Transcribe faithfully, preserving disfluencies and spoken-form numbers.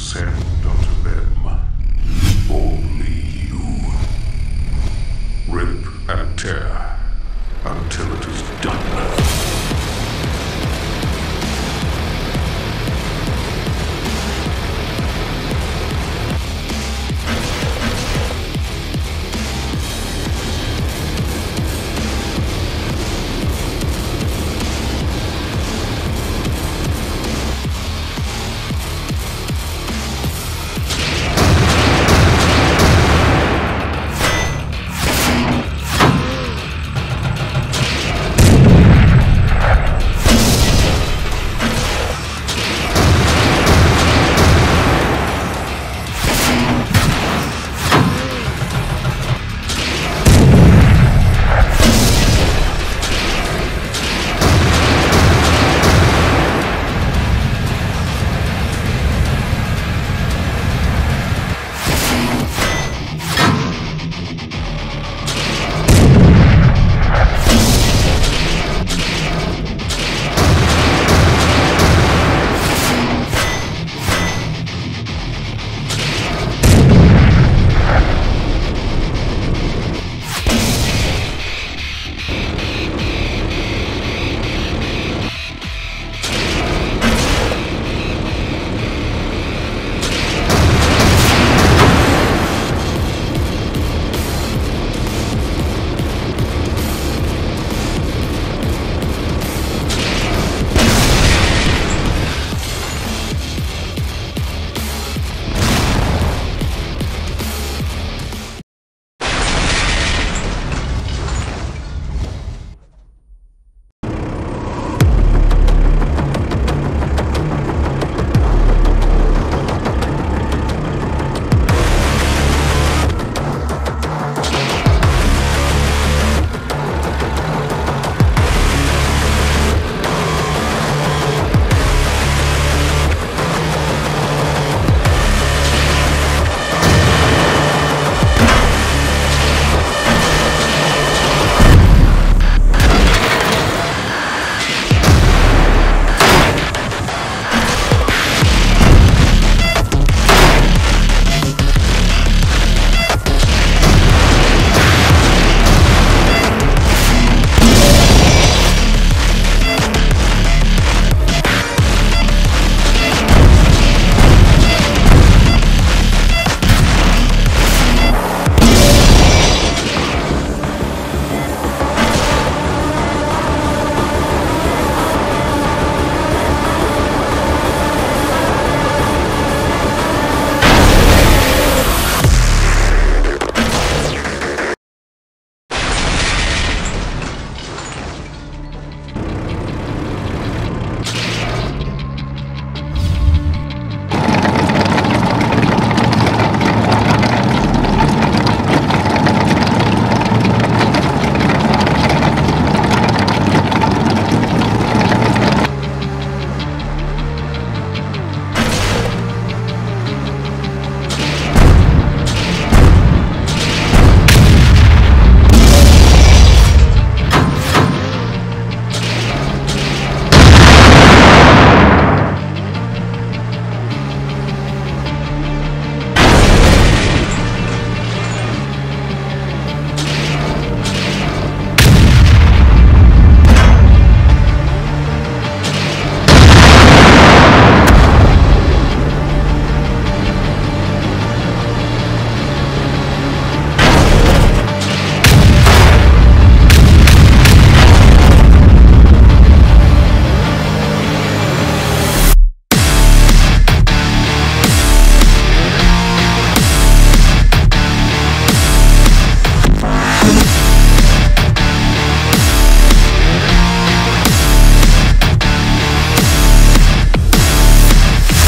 sir.